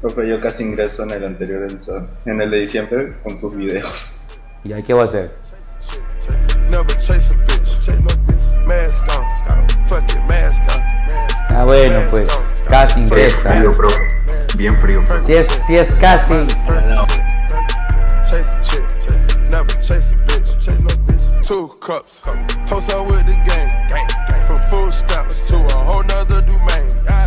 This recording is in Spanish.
Profe, yo casi ingreso en el anterior, en el de diciembre, con sus videos. ¿Y ahí qué va a hacer? Ah, bueno, pues casi ingresa. Frío, bro. Bien frío. Si es casi.